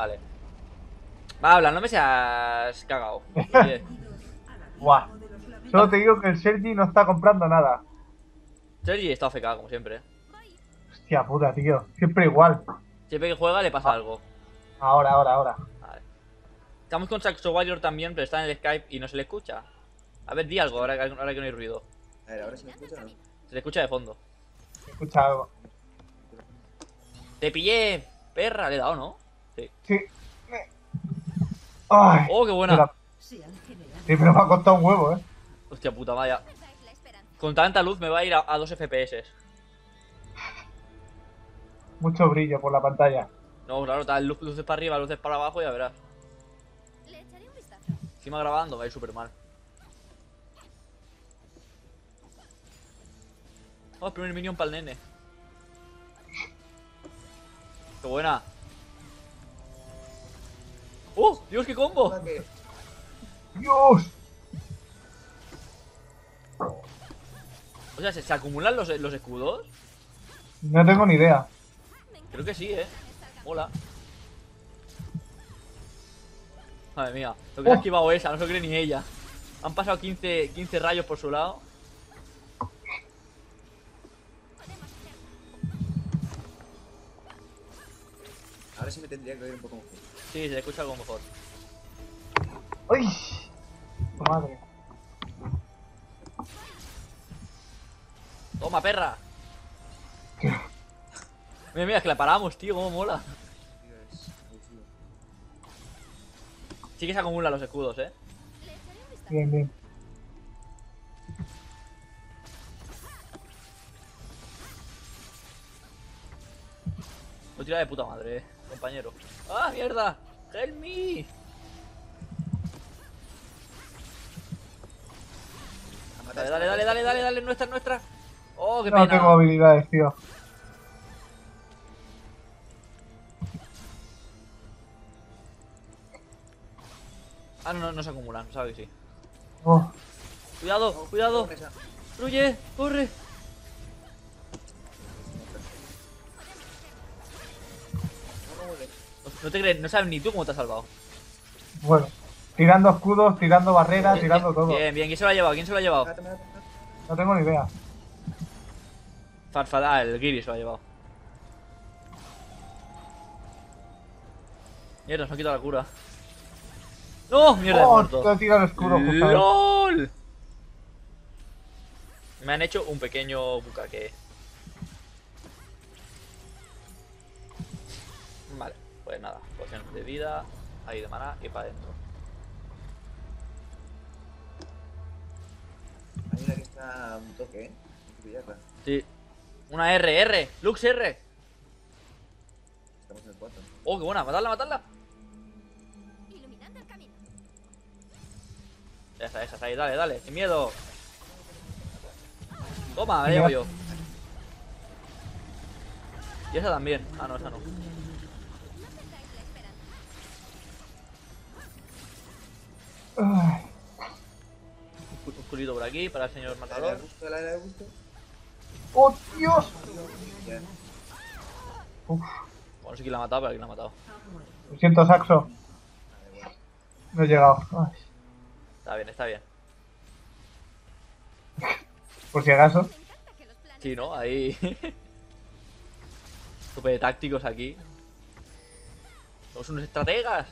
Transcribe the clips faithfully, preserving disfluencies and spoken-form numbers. Vale. Va, habla, no me seas cagado. Buah. Solo te digo que el Sergi no está comprando nada. Sergi está afecado, como siempre. Hostia puta, tío. Siempre igual. Siempre que juega le pasa ah. algo. Ahora, ahora, ahora. Vale. Estamos con Saxo Wallor también, pero está en el Skype y no se le escucha. A ver, di algo ahora, ahora que no hay ruido. A ver, ahora se me escucha, ¿no? Se le escucha de fondo. Se escucha algo. Te pillé, perra, le he dado, ¿no? Sí. Sí. Ay, oh, qué buena. Pero... Sí, pero me ha costado un huevo, eh. Hostia puta, vaya. Con tanta luz me va a ir a, a dos F P S. Mucho brillo por la pantalla. No, claro, tal, luz, luces para arriba, luces para abajo, ya verás. Le echaré un vistazo. Encima grabando, va a ir súper mal. Oh, primer minion para el nene. Qué buena. ¡Oh! ¡Dios, qué combo! ¡Dios! O sea, ¿se, se acumulan los, los escudos? No tengo ni idea. Creo que sí, eh. Mola. Madre mía, lo que oh. ha esquivado esa, no se lo cree ni ella. Han pasado quince, quince rayos por su lado. Ahora sí me tendría que oír un poco mejor. Sí, se escucha algo mejor. ¡Uy! ¡Madre! ¡Toma, perra! Mira, mira, que la paramos, tío, cómo mola. Sí que se acumulan los escudos, eh. Bien, bien. Lo tira de puta madre, eh, compañero. ¡Ah, mierda! ¡Help me! Dale, dale, dale, dale, dale, dale, nuestra, nuestra. Oh, qué pena. No tengo habilidades, tío. Ah, no, no, no se acumulan, sabes que sí. Oh. Cuidado, oh, cuidado. Destruye, corre. No te crees, no sabes ni tú cómo te has salvado. Bueno, tirando escudos, tirando barreras, bien, tirando bien, todo. Bien, bien, ¿quién se lo ha llevado? ¿Quién se lo ha llevado? No tengo ni idea. Farfadá, ah, el Giri se lo ha llevado. Mierda, nos ha quitado la cura. ¡No! ¡Mierda! Oh, te he tirado el escudo, ¡lol! Me han hecho un pequeño bucaque. Vale. Pues nada, pociones de vida, ahí de maná y para adentro. Hay una que está un toque, ¿eh? Sí. Una R, R, Lux R. Estamos en el cuatro. Oh, qué buena, matadla, matadla. Iluminando el camino. Esa, esa, esa, ahí, dale, dale, sin miedo. Toma, ahí voy yo. Y esa también. Ah, no, esa no. Un culito por aquí para el señor matador. ¿La era de gusto? ¡Oh, Dios! Uf. Bueno, sí que la ha matado, pero aquí la ha matado. Lo siento, Saxo. No he llegado. Ay. Está bien, está bien. Por si acaso. Sí, ¿no? Ahí. Súper tácticos aquí. Somos unos estrategas.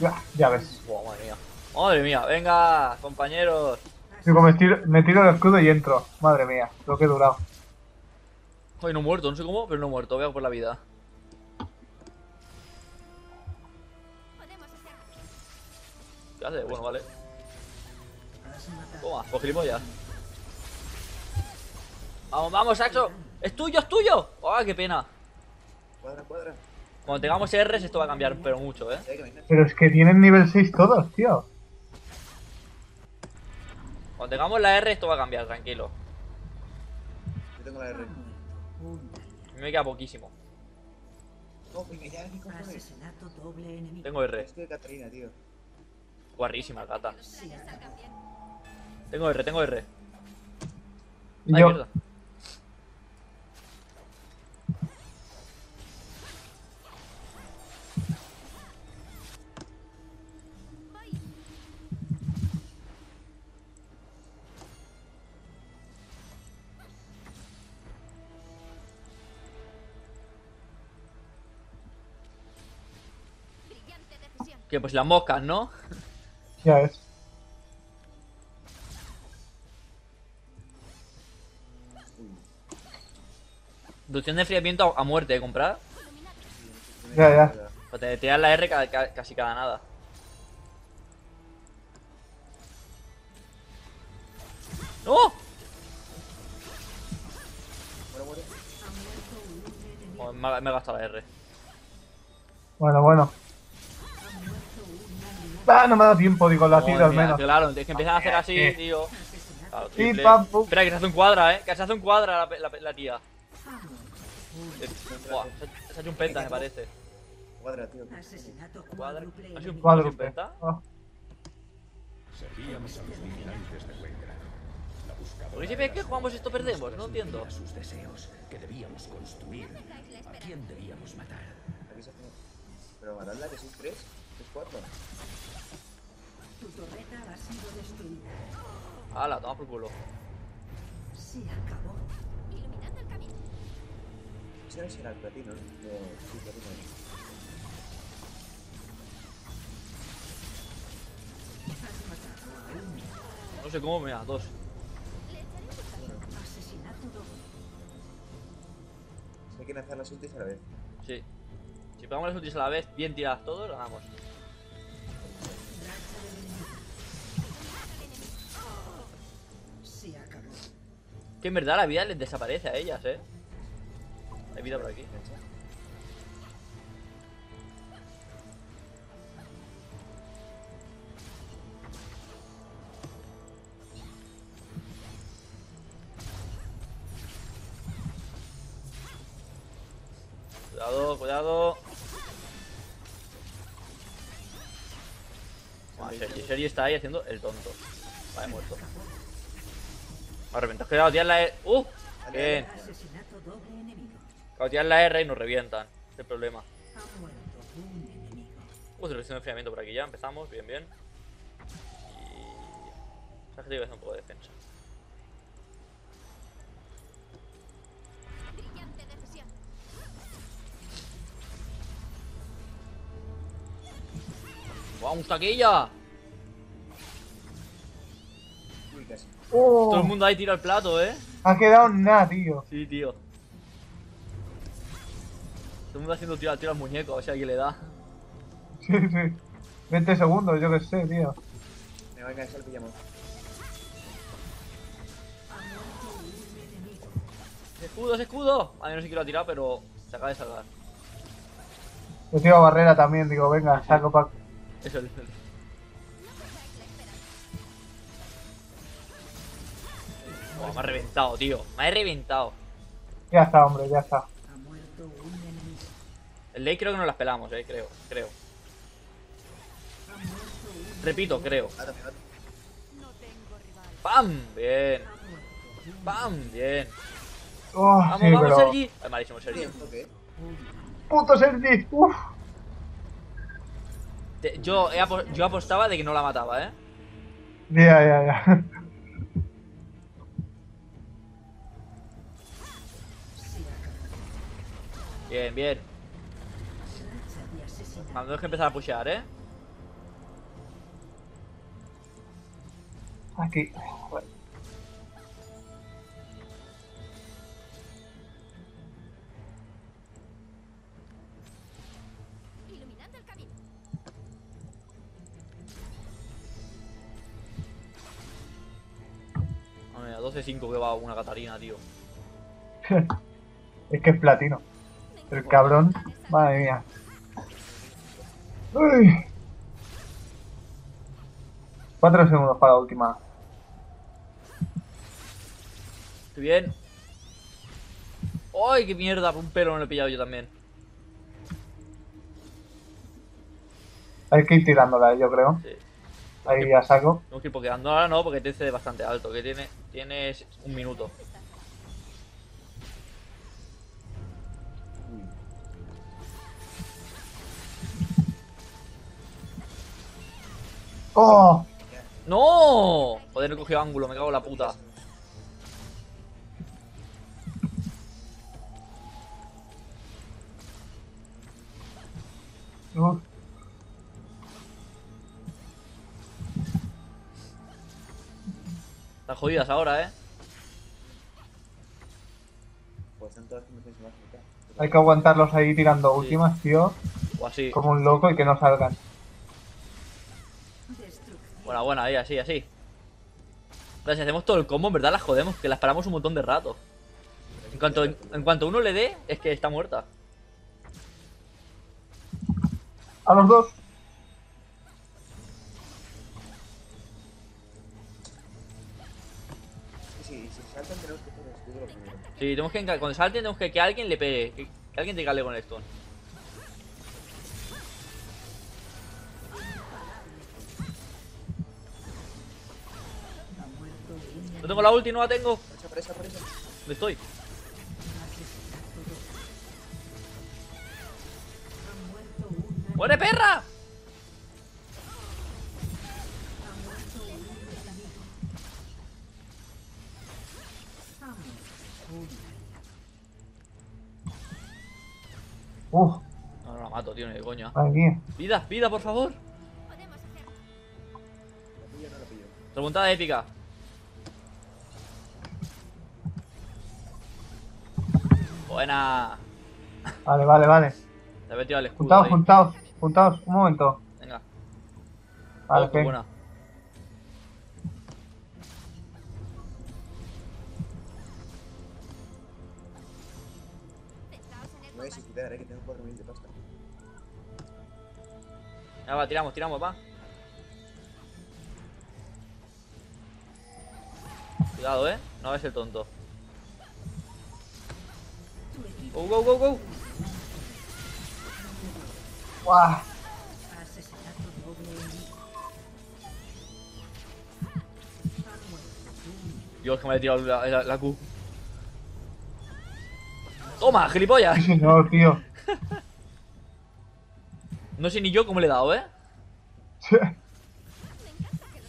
Ya, ya ves. Wow, madre mía. Madre mía, venga, compañeros. Digo, me tiro, me tiro el escudo y entro. Madre mía, lo que he durado. Ay, no he muerto, no sé cómo, pero no he muerto. Veo por la vida. ¿Qué hace? Bueno, vale. Toma, pues gilipollas. Vamos, vamos, Saxo. ¡Es tuyo, es tuyo! ¡Ah, oh, qué pena! Cuadra, cuadra. Cuando tengamos R's esto va a cambiar, pero mucho, eh. Pero es que tienen nivel seis todos, tío. Cuando tengamos la R esto va a cambiar, tranquilo. Yo tengo la R. Me queda poquísimo. Tengo R. Esto de Katarina, tío. Guarrísima, gata. Tengo R, tengo R. Ay, mierda. Que pues las moscas, ¿no? Ya es. Inducción de enfriamiento a muerte, ¿eh? ¿Comprada? Ya, ya. O te tiras la R ca ca casi cada nada. ¡No! Oh, me, me he gastado la R. Bueno, bueno. Ah, no me da tiempo, digo, la tiro al menos. Claro, es que empiezan a hacer así, ¿qué? Tío. Claro, sí, pam, pum. Espera, que se hace un cuadra, eh. Que se hace un cuadra la, la, la tía. Buah, se, se ha hecho un penta, me parece. Cuadra, tío. Cuadra. ¿Ha hecho un, cuadra, un penta? Oh. Porque si ves que jugamos esto perdemos, no entiendo. Sus deseos que debíamos construir. ¿A quién debíamos matar? Pero matarla, que son tres, es cuatro. Tu torreta ha sido destruida. Ala, toma por culo. Se acabó. Iluminando el camino. Ese no será el platino, ¿no? Sí, platino. No sé cómo me da, dos. Hay que lanzar las ultis a la vez. Sí. Si pegamos las ultis a la vez, bien tiradas todos, ganamos. Que en verdad la vida les desaparece a ellas, eh. Hay vida por aquí. Cuidado, cuidado. Bueno, Sergi, Sergi está ahí haciendo el tonto. Vale, muerto. Me reventas, cuidado, tiran la E. ¡Uh! Bien. Cuidado, tiran la R y nos revientan. Es el problema. Uh, selección de enfriamiento por aquí ya. Empezamos, bien, bien. Y... sabes que te voy a hacer un poco de defensa. ¡Vamos, taquilla! Oh. Todo el mundo ahí tira el plato, ¿eh? Ha quedado nada, tío. Sí, tío. Todo el mundo haciendo tiro al muñeco, o sea, que le da. Sí, sí. veinte segundos, yo que sé, tío. Me va a caer el pijamón. ¡Es escudo, es escudo! A mí no sé qué lo ha tirado, pero se acaba de salvar. Yo tiro barrera también, digo, venga, saco para... Eso, eso, eso. Oh, me ha reventado, tío. Me ha reventado. Ya está, hombre, ya está. El ley creo que no las pelamos, eh, creo, creo. Repito, creo. ¡Pam! Bien. ¡Pam! Bien. Oh, vamos, sí, vamos, pero... Sergi. Ay, malísimo, Sergi. ¡Puto Sergi! ¡Uff! Te, yo, he apo yo apostaba de que no la mataba, ¿eh? Ya, yeah, ya, yeah, ya. Yeah. Bien, bien. Vamos, tenemos que empezar a pushear, ¿eh? Aquí. doce cinco que va una Katarina, tío. Es que es platino. El cabrón. Madre mía. Uy. Cuatro segundos para la última. Estoy bien. ¡Ay, qué mierda! Un pelo me lo he pillado yo también. Hay que ir tirándola, yo creo. Sí. Ahí que, ya saco. Tenemos que ir pokeando ahora, no, porque T C es bastante alto, que tiene, tienes un minuto. ¡Oh! ¡No! Joder, no he cogido ángulo, me cago en la puta. No. jodidas ahora, eh. Pues entonces me tienes más mitad. Hay que aguantarlos ahí tirando sí. últimas, tío. O así. Como un loco y que no salgan. Buena, buena, ahí, así, así. Pero si hacemos todo el combo, en verdad las jodemos, que las paramos un montón de rato. En cuanto, en, en cuanto uno le dé, es que está muerta. A los dos. Sí, si saltan tenemos que poner el escudo primero. Sí, tenemos que cuando salten tenemos que que alguien le pegue, que, que alguien te cale con el stone. No tengo la ulti, no la tengo. Presa, presa, presa. ¿Dónde estoy? ¡Muere, perra! Uh. No, no la mato, tío, ni de coña. Vida, vida, por favor. Remontada épica. Buena. Vale, vale, vale. Te he metido al escudo. Juntaos, ahí. juntaos. Juntaos, un momento. Venga. Vale, oh, qué buena. Me voy a quitar, eh, que tengo cuatro mil de pasta. Ya va, tiramos, tiramos, va. Cuidado, eh. No hagas el tonto. Go, go, go, go. Wow. Dios, que me he tirado la, la, la Q. ¡Toma, gilipollas! No, tío. No sé ni yo cómo le he dado, ¿eh?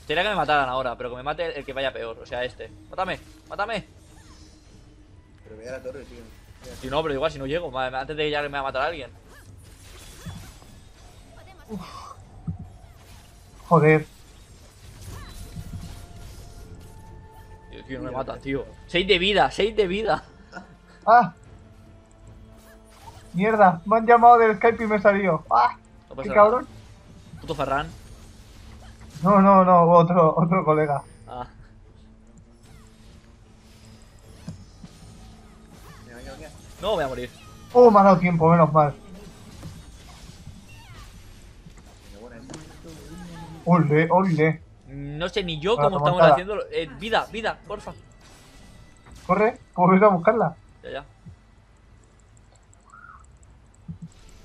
Sería que me mataran ahora, pero que me mate el que vaya peor, o sea, este. ¡Mátame! ¡Mátame! Pero me da la torre, tío. Si no, pero igual si no llego, antes de llegar me va a matar a alguien. Uf. Joder. Tío, tío, no me matan, tío. Seis de vida, seis de vida. Ah. Mierda, me han llamado del Skype y me he salido. Ah. No pasa nada. Qué cabrón. Puto Ferran. No, no, no, otro, otro colega. Ah. No, voy a morir. Oh, me ha dado tiempo, menos mal. Ole, ole. No sé ni yo cómo estamos haciéndolo. Eh, vida, vida, porfa. Corre, ¿cómo voy a buscarla? Ya, ya.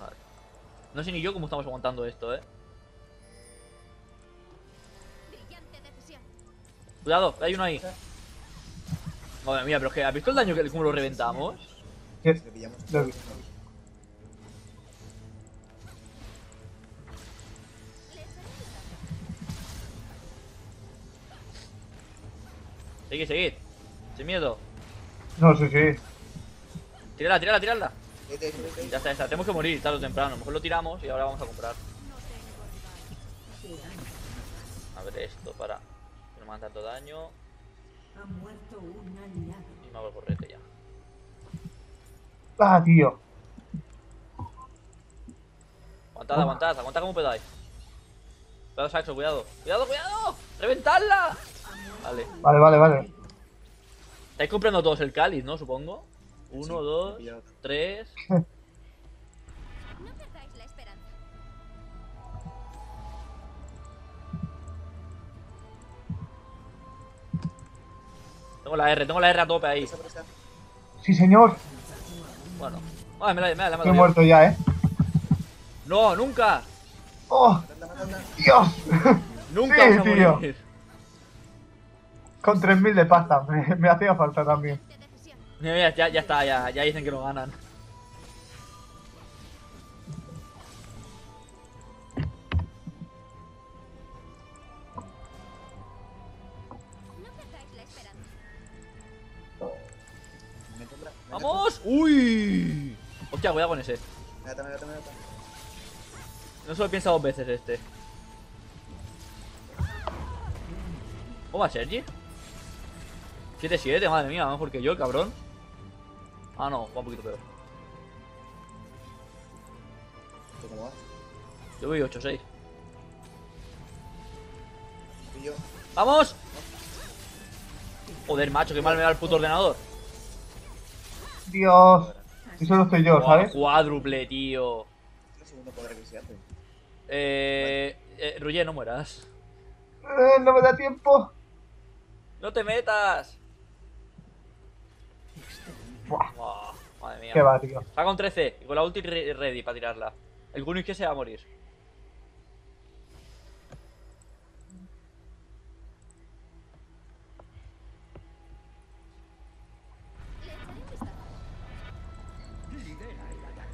Vale. No sé ni yo cómo estamos aguantando esto, eh. Cuidado, hay uno ahí. Madre mía, pero es que, ¿has visto el daño que cómo lo reventamos? Sí, lo he visto. Seguid, seguid. Sin miedo. No, sí, sí. Tírala, tírala, tírala. Ya está, ya está. Tenemos que morir tarde o temprano. A lo mejor lo tiramos y ahora vamos a comprar. A ver esto, para. Que no me hagan tanto daño. Y me hago el correte ya. Ah, tío. Aguantad, aguantad. Aguantad como pedáis. Cuidado, Saxo, cuidado. Cuidado, cuidado. Reventadla. Vale. Vale, vale, vale. Estáis comprando todos el cáliz, ¿no? Supongo. Uno, sí, dos, tres. No perdáis la esperanza. Tengo la R, tengo la R a tope ahí. Sí, señor. Bueno. Ay, me la, me la, me la Estoy muerto ya, ¿eh? No, nunca. ¡Oh! ¡Dios! Nunca sí, vamos a tío. morir. Con tres mil de pasta, me, me hacía falta también. Mira, ya, ya está, ya, ya dicen que lo ganan. ¡Vamos! ¡Uy! Hostia, cuidado con ese. No se lo piensa dos veces este. ¿Cómo va, Sergi? siete siete, madre mía, mejor que yo, cabrón. Ah, no, va un poquito peor. ¿Tú cómo vas? Yo voy ocho seis. ¿Y yo? ¡Vamos! Joder, macho, qué mal me da el puto ordenador. Dios. Y solo estoy yo, wow, ¿sabes? Cuádruple, tío. ¿Qué segundo poder que se hace? Eh... eh Ruye, no mueras. Eh, no me da tiempo. No te metas. Buah. Wow, madre mía. Qué va, tío. Saca un trece y con la ulti re ready para tirarla. El Gunix que se va a morir.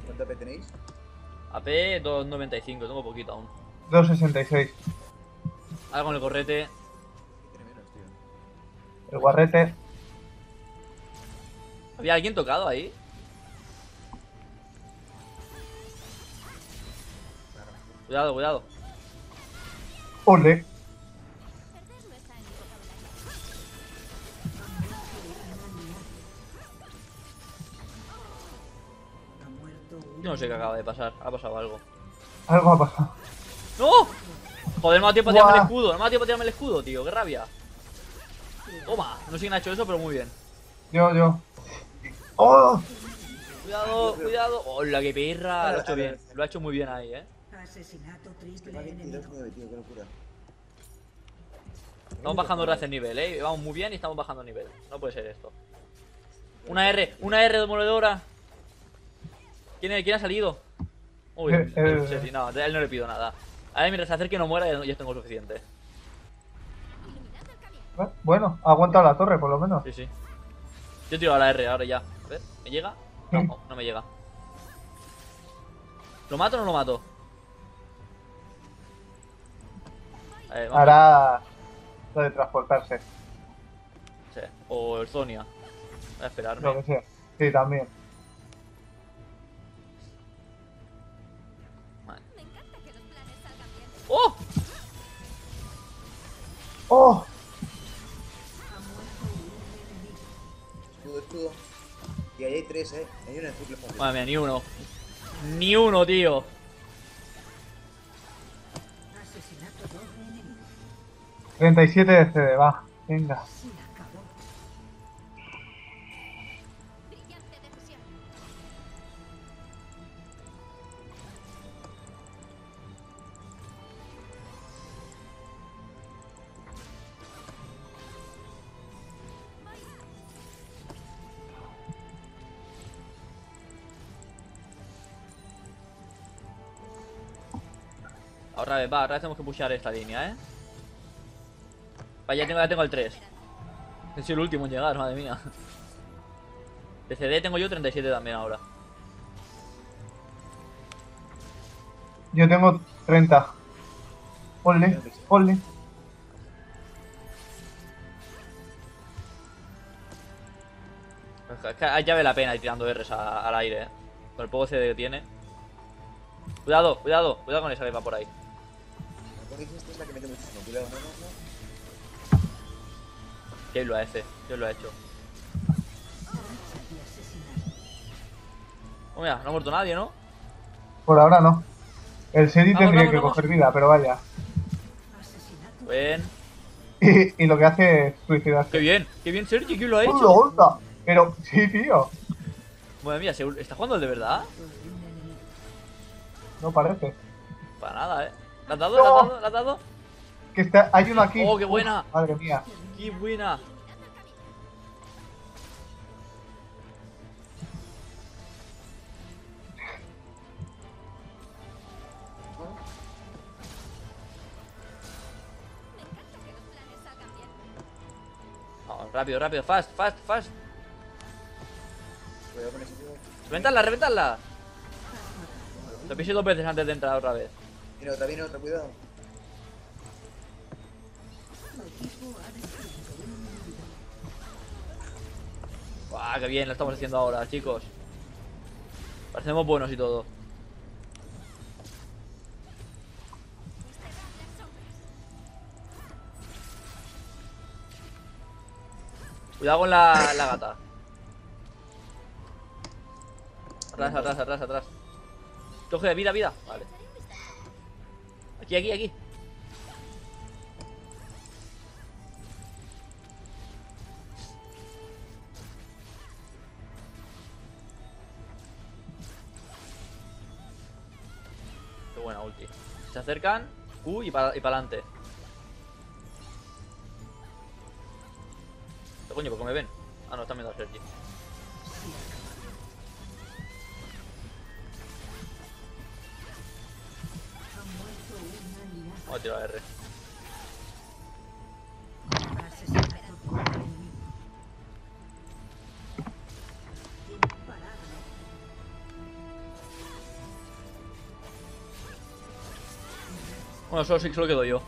¿Cuánto A P tenéis? A P dos noventa y cinco, tengo poquito aún. dos sesenta y seis. Algo en el correte. El guarrete. ¿Había alguien tocado ahí? Cuidado, cuidado. Ole. Yo no sé qué acaba de pasar, ha pasado algo. Algo ha pasado. ¡No! Joder, no me da tiempo a tirarme el escudo, no me da tiempo a tirarme el escudo, tío, qué rabia. Toma, no sé quién ha hecho eso, pero muy bien. Yo, yo. ¡Oh! Cuidado, cuidado. ¡Hola, qué perra! Lo ha hecho bien, lo ha hecho muy bien ahí, eh. Asesinato triple enemigo. Estamos bajando gracias el nivel, eh. Vamos muy bien y estamos bajando el nivel. No puede ser esto. Una R, una R demoledora. ¿Quién, ¿Quién ha salido? Uy, eh, eh, no, sé si, no, a él no le pido nada. A él mientras se acerque no muera, ya tengo suficiente. ¿Eh? Bueno, ha aguantado la torre por lo menos. Sí, sí. Yo tiro a la R ahora ya. A ver, ¿me llega? No, no, no me llega. ¿Lo mato o no lo mato? A ver, vamos. Hará lo de transportarse. Sí, o el Sonya. Voy a esperarme. Lo que sea. Sí, también. ¡Oh! ¡Oh! Escudo, escudo. Y ahí hay tres, eh. Hay uno en triple fácil. Madre mía, ni uno. Ni uno, tío. treinta y siete de C D, va. Venga. Otra vez, va, otra vez tenemos que pushear esta línea, eh. Vale, ya tengo, ya tengo el tres. He sido el último en llegar, madre mía. De C D tengo yo treinta y siete también ahora. Yo tengo treinta. Ole, ole. Es que ya ve la pena ir tirando R's a, al aire, eh. Con el poco C D que tiene. Cuidado, cuidado, cuidado con esa que va por ahí. Esta es la que mete muchísimo, cuidado, no, no, no. ¿Quién lo hace? ¿Quién lo ha hecho? Oh, mira, no ha muerto nadie, ¿no? Por ahora no. El Sergi tendría que vamos. coger vida, pero vaya. Bien. Y, y lo que hace es suicidarse. Qué bien, qué bien, Sergi, ¿quién lo ha hecho? Onda. Pero, sí, tío. Madre mía, ¿está jugando el de verdad? No parece. Para nada, eh. ¿La has dado? No. ¿La has dado? ¿La has dado? Que está... Hay uno aquí. ¡Oh, qué buena! Uf, madre mía. ¡Qué buena! Vamos, rápido, rápido. Fast, fast, fast. ¡Reventadla, reventadla! Lo pisé dos veces antes de entrar otra vez. Mira, otra viene otra, cuidado. Guau, qué bien lo estamos haciendo ahora, chicos. Parecemos buenos y todo. Cuidado con la, la gata. Atrás, atrás, atrás, atrás. Coge, vida, vida. Vale. Aquí, aquí, aquí. Qué buena ulti. Se acercan. Q y para y para adelante. ¿Qué coño? ¿Por qué me ven? Ah, no, están viendo a Sergi. Voy a tirar a R. Bueno, solo sí que solo quedo yo.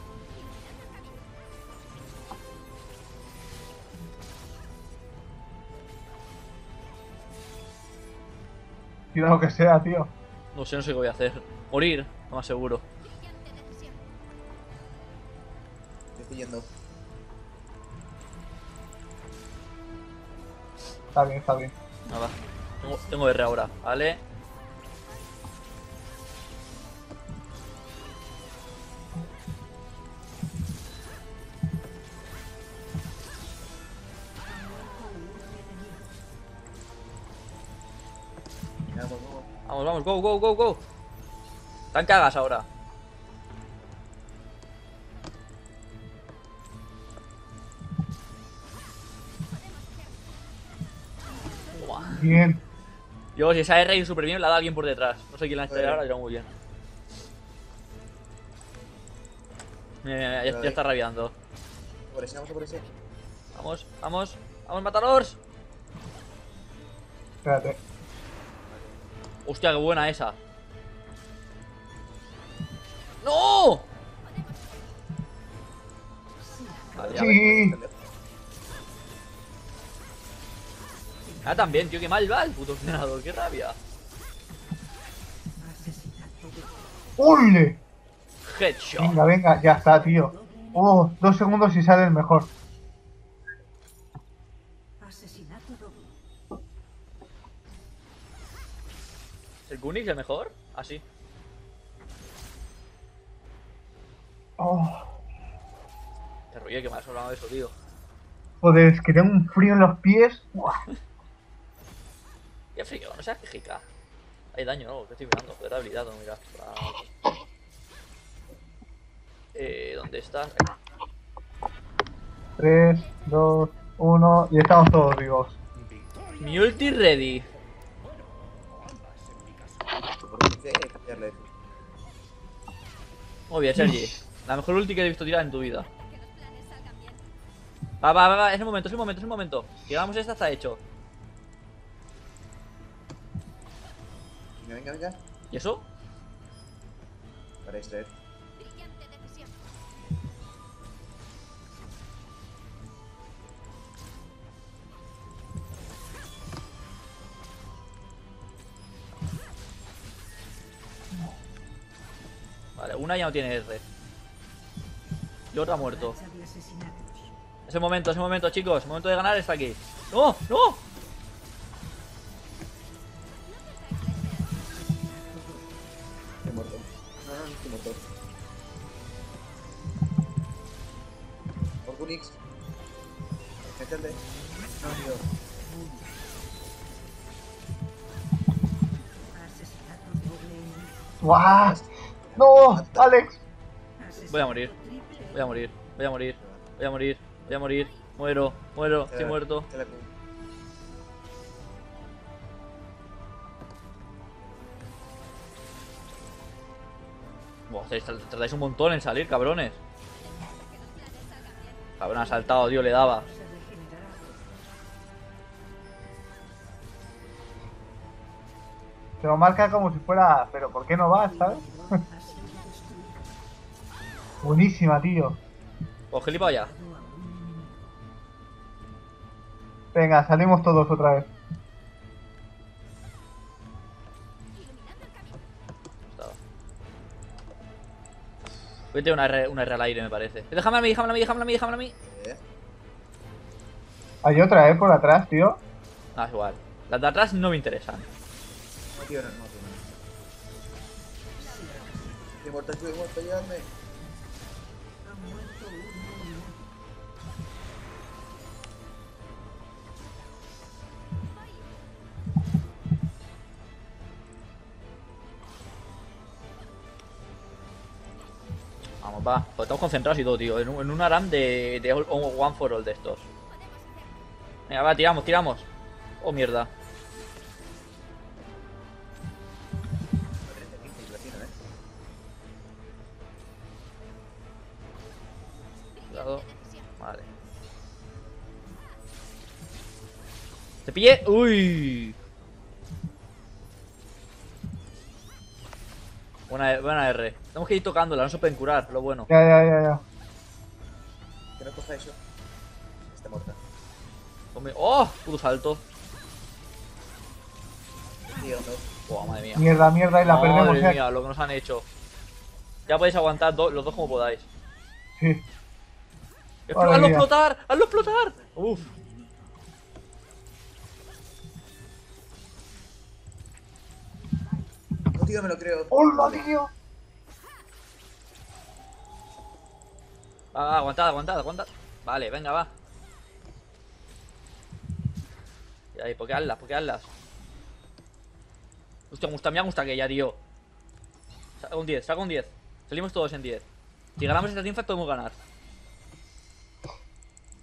Cuidado que sea, tío. No sé, no sé qué voy a hacer. Morir, lo más seguro. Yendo. Está bien, está bien. Nada. Tengo, tengo R ahora, ¿vale? Vamos, vamos, vamos, go, go, go, go. Están cagas ahora. Bien. Yo, si esa R ha ido súper bien, la da bien por detrás. No sé quién la ha instalado, ahora irá muy bien. Mira, mira, ya, ya está rabiando. Por ese, vamos a por ese. Vamos, vamos, vamos, mataros. Espérate. Hostia, qué buena esa. ¡No! Vale, ya sí. Ah, también, tío, que mal va el puto ordenador, qué rabia. ¡Ole! Headshot. Venga, venga, ya está, tío. Oh, dos segundos y sale el mejor. ¿El Gunix el mejor? Así. Oh. Te rollo que me has hablado de eso, tío. Joder, es que tengo un frío en los pies. Buah. Ya frío, no seas quejica. Hay daño, ¿no? Que estoy mirando, joder, habilidad, no, mira. Para... Eh, ¿dónde estás? tres, dos, uno, y estamos todos vivos. Mi ulti ready. Muy bien, Sergi. La mejor ulti que he visto tirar en tu vida. Va, va, va, va, es el momento, es el momento, es el momento. Llegamos, esta está hecho. Venga, venga. ¿Y eso? Para extraer. Vale, una ya no tiene R. Y otra ha muerto. Es el momento, es el momento, chicos. El momento de ganar está aquí. ¡No! ¡No! ¡Guau! ¡No! ¡Talex! Voy a morir, voy a morir, voy a morir, voy a morir, voy a morir, muero, muero, estoy muerto. Buah, tardáis un montón en salir, cabrones. Cabrón, ha saltado, tío, le daba. Se lo marca como si fuera... Pero ¿por qué no vas, sabes? Buenísima, tío. Pues gilipollas. Venga, salimos todos otra vez. Vete una R, una R al aire, me parece. Déjame a mí, déjame a mí, déjame a mí, déjame a mí. Hay otra, eh, por atrás, tío. Ah, es igual. Las de atrás no me interesan. No, tío, no, no, tío. De muerto, de muerto, ayúdame. Vamos, va. Pues estamos concentrados y todo, tío. En un, en un aram de, de all, one for all de estos. Venga, va, tiramos, tiramos. Oh, mierda. Cuidado. Vale. Te pillé. Uy. Buena, buena R. Tenemos que ir tocándola, no se pueden curar, lo bueno. Ya, ya, ya, ya. Que no coja eso. Está muerta. ¡Oh! Puto salto. Oh, madre mía. Mierda, mierda, y la madre perdemos. Madre mía, lo que nos han hecho. Ya podéis aguantar do los dos como podáis. Sí. ¡Hazlo mía. explotar! ¡Hazlo explotar! ¡Uf! No, tío, me lo creo. ¡Hola, tío! Ah, aguantad, aguantad, aguantad. Vale, venga, va. Y ahí, pokeadlas, pokeadlas. Hostia, me gusta, me gusta aquella, tío. Saca un diez, saca un diez. Salimos todos en diez. Si ganamos esta teamfight podemos ganar.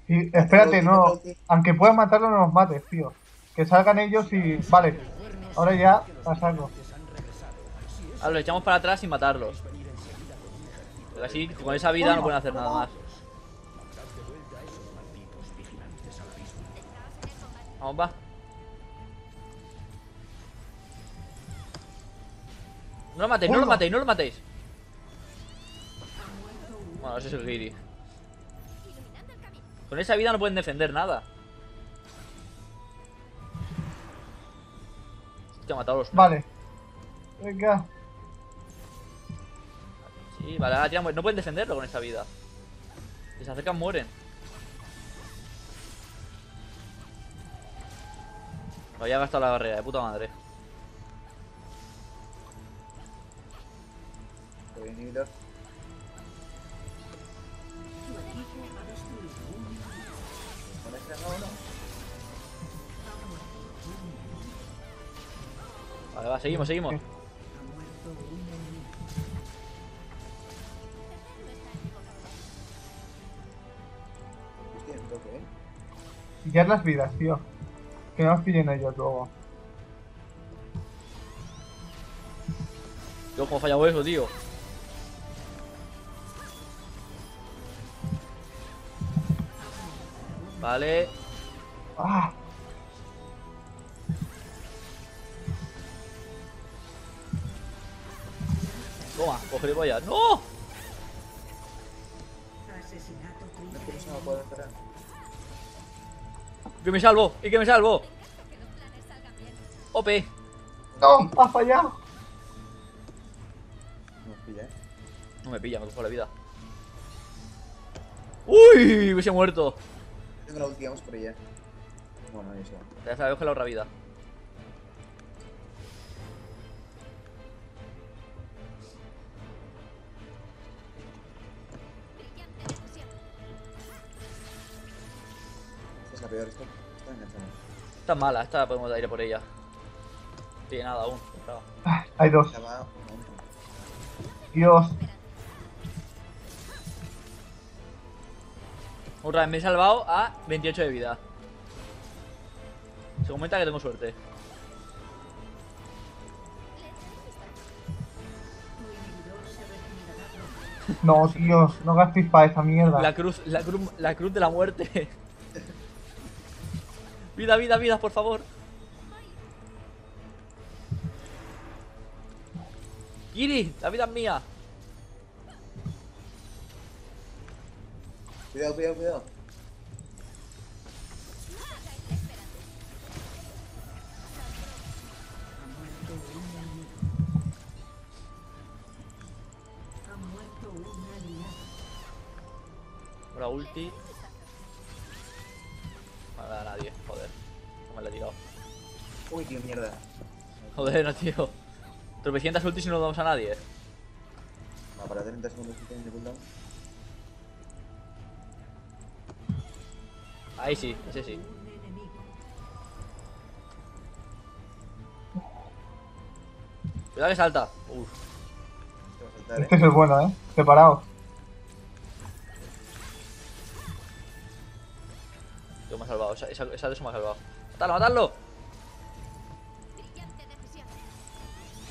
Y espérate, no. Aunque puedas matarlo, no nos mates, tío. Que salgan ellos y... Vale. Ahora ya, pasarlo. Ahora los echamos para atrás sin matarlos. Porque así, con esa vida no pueden hacer nada más. Vamos, va. No lo matéis, no lo matéis, no lo matéis. Bueno, ese es el Giri. Con esa vida no pueden defender nada. Hostia, ha matado a los... Vale. Venga. Sí, vale, ahora tiramos. No pueden defenderlo con esa vida. Si se acercan, mueren. Lo había gastado la barrera, de puta madre. Vale, va, seguimos, seguimos. Pillar las vidas, tío. Que no nos pillen ellos luego. Yo como he fallado eso, tío. Vale. Ah. Toma, cogeré para allá. ¡No! Asesinato. No quiero saber poder esperar. Que me salvo, y que me salvo. O P. No, ha fallado. No me pilla, eh. No me pilla, me cojo la vida. Uy, me he muerto. Tengo la última, vamos por ella. Bueno, ahí se va. Ya sabes que la otra vida. La peor, está, está enganchada. Está mala, esta podemos ir a por ella. No tiene nada aún. Ah, hay dos. Dios. Otra vez me he salvado a veintiocho de vida. Se comenta que tengo suerte. No, tío, no gastéis para esa mierda. La cruz, la cruz, la cruz de la muerte. Vida, vida, vida, por favor. Giri, la vida es mía. Cuidado, cuidado, cuidado. Ahora ulti. Vale, Uy, tío, mierda. Joder, no, tío. Tropecientas ultis y no lo damos a nadie. Va, para treinta segundos que tienen de cooldown. Ahí sí, ese sí. Cuidado que salta. Uf. Este es el bueno, eh. Separado. Yo me ha salvado, esa, esa, esa de eso me ha salvado. ¡Matadlo, matadlo!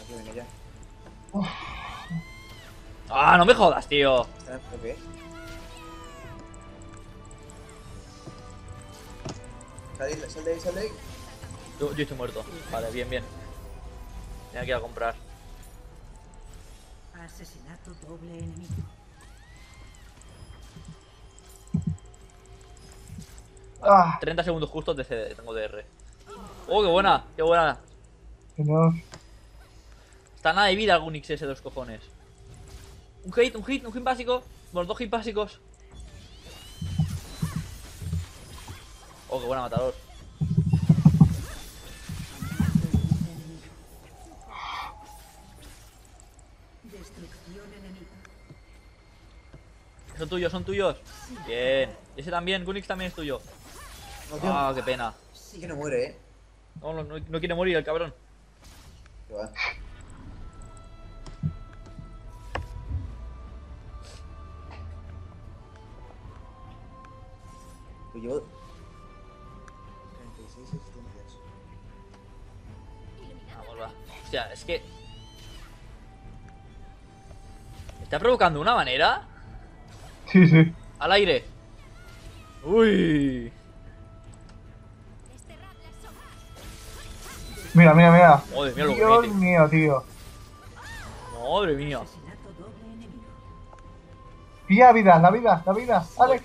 Aquí viene ya. Uf. ¡Ah, no me jodas, tío! ¿Qué? Sal de ahí, sal de ahí, sal de ahí. Yo, yo estoy muerto. Vale, bien, bien. Tenía que ir a comprar. Asesinato doble enemigo. Ah. treinta segundos justos de C D, tengo D R. ¡Oh, qué buena! ¡Qué buena! No. Está nada de vida el Gunix ese de los cojones. Un hit, un hit, un hit básico. Los dos hits básicos. Oh, qué buena, matador. Son tuyos, son tuyos. Bien. Ese también, Gunix también es tuyo. Ah, qué pena. Sí que no muere, eh. No, no, no quiere morir el cabrón. Qué va. Tuyo. treinta y seis asistencias. Vamos, va. O sea, es que... ¿Me está provocando de una manera? Sí, sí. Al aire. Uy. Mira, mira, mira. Madre mía, lo Dios bonito. Mío, tío. Madre mía. Pilla vidas, la vida, la vida. Alex.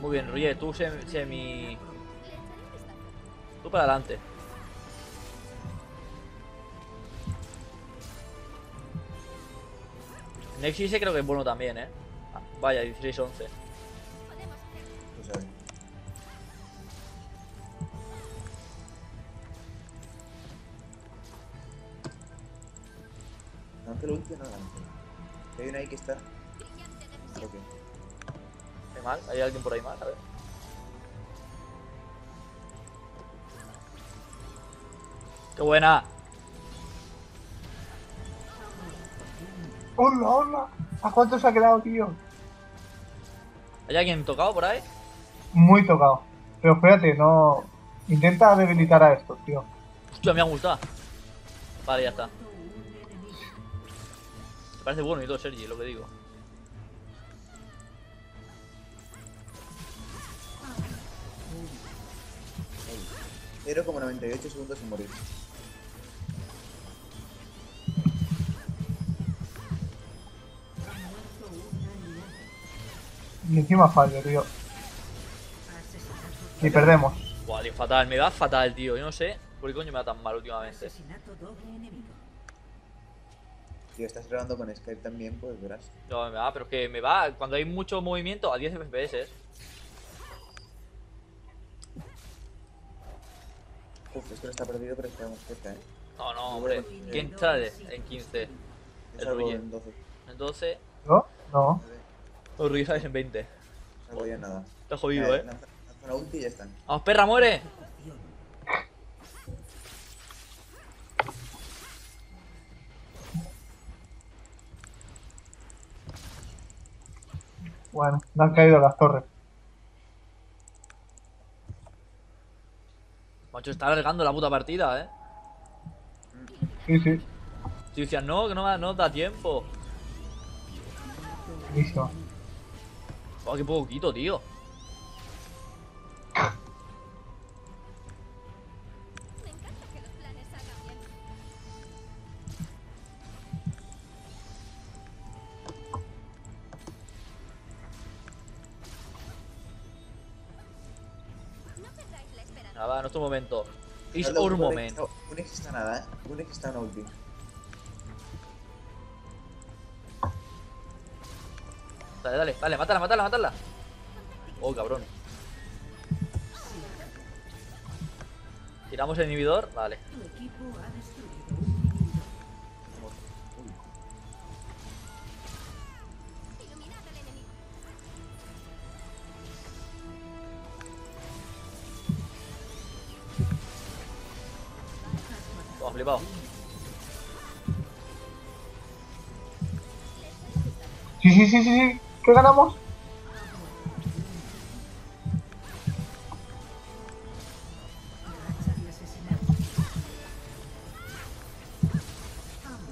Muy bien, Ruye, tú semi... Tú para adelante. Nexus creo que es bueno también, eh. Ah, vaya, dieciséis once. No te lo ulti o no, no. Hay una ahí que está... Creo que... Mal. ¿Hay alguien por ahí mal? A ver. ¡Qué buena! ¡Hola, hola! ¿A cuánto se ha quedado, tío? ¿Hay alguien tocado por ahí? Muy tocado. Pero espérate, no... Intenta debilitar a estos, tío. Hostia, me ha gustado. Vale, ya está. Me parece bueno y todo, Sergi, lo que digo. cero coma noventa y ocho segundos sin morir. Y encima fallo, tío. Y perdemos. Buah, tío, fatal. Me va fatal, tío. Yo no sé por qué coño me va tan mal últimamente. Tío, estás grabando con Skype también, pues verás. No, me va, pero es que me va. Cuando hay mucho movimiento, a diez F P S. Uf, esto no está perdido, pero estamos cerca, eh. No, no, hombre. ¿Quién sale en quince? El Ruye. ¿En doce? ¿En doce? ¿No? No. Los Ruye sales en veinte. No voy a nada. Está jodido, eh. Lanza la ulti y ya están. ¡Vamos, perra, muere! Bueno, me han caído las torres. Macho, está alargando la puta partida, eh. Sí, sí. Si decías, no, que no, no da tiempo. Listo. Oh, qué poquito, tío. Me encanta que los planes salgan bien. Nada, no es tu momento. It's our moment. Gunix está nada, eh. Gunix está en ulti. Dale, dale, dale, mátala, mátala, mátala. Oh, cabrón. Tiramos el inhibidor, vale. Vamos, flipado. Sí, sí, sí, sí. ¿Qué ganamos?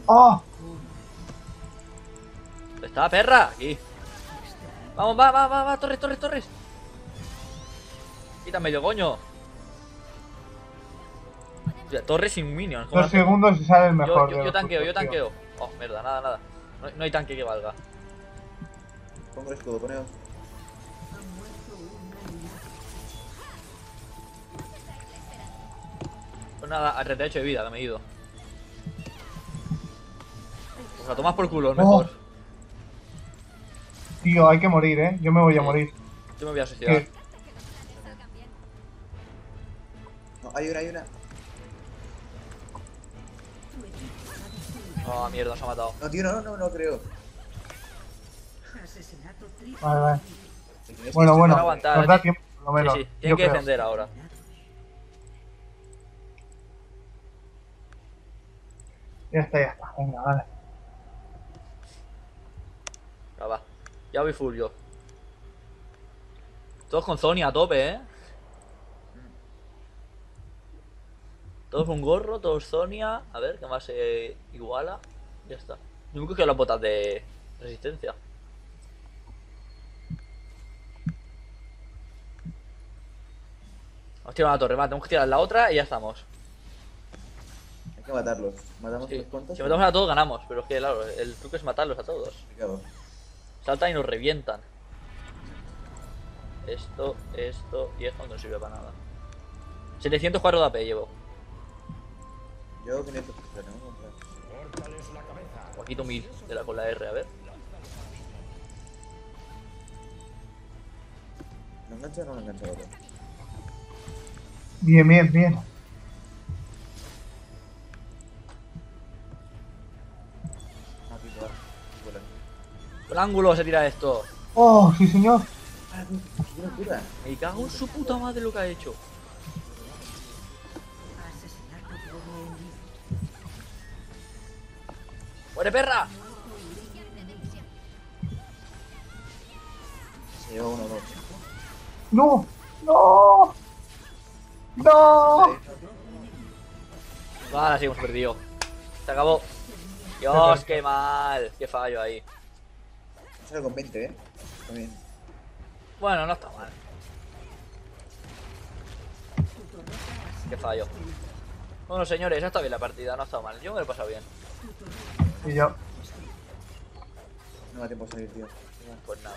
¡Oh! ¡Está perra! Aquí. Vamos, va, va, va, va, Torres, Torres, Torres. Quítame yo, coño. Torres sin minions. Dos segundos y sale el mejor. Yo, yo, yo tanqueo, yo tanqueo. Oh, mierda, nada, nada. No, no hay tanque que valga. Pongo el escudo, poneo. Pues nada, a treinta y ocho de vida, que me he ido. O sea, tomas por culo, es mejor. Oh. Tío, hay que morir, eh. Yo me voy sí. a morir. Yo me voy a suicidar. ¿Qué? No, hay una, hay una. Oh, mierda, se ha matado. No, tío, no, no, no creo. Vale, vale. Bueno, bueno, aguantar, nos da tiempo, por lo menos. Sí, sí. Tienen que creo. defender ahora. Ya está, ya está. Venga, vale. Ya va. Ya voy full yo. Todos con Sonya a tope, eh. Todos con gorro, todos Sonya. A ver, que más se eh, iguala. Ya está. Yo me cogido las botas de resistencia. Vamos a tirar una torre, más. Tenemos que tirar la otra y ya estamos. Hay que matarlos. Matamos sí. Si matamos a todos ganamos, pero es que claro, el truco es matarlos a todos. Claro. Saltan y nos revientan. Esto, esto y esto no sirve para nada. setecientos cuatro de A P llevo. Yo quinientos. O quito mil de la, con la R, a ver. ¿No engancha o no engancha ahora? Bien, bien, bien. El ángulo se tira esto. Oh, sí señor. Me cago en su puta madre lo que ha hecho. ¡Muere, perra! Se lleva uno, dos. ¡No! ¡No! ¡No! Vale, sí, hemos perdido. Se acabó. Dios, qué mal. Qué fallo ahí. Solo con veinte, eh. También. Bueno, no está mal. Qué fallo. Bueno, señores, ha estado bien la partida, no ha estado mal. Yo me lo he pasado bien. Y yo. No me da tiempo a salir, tío. Pues nada.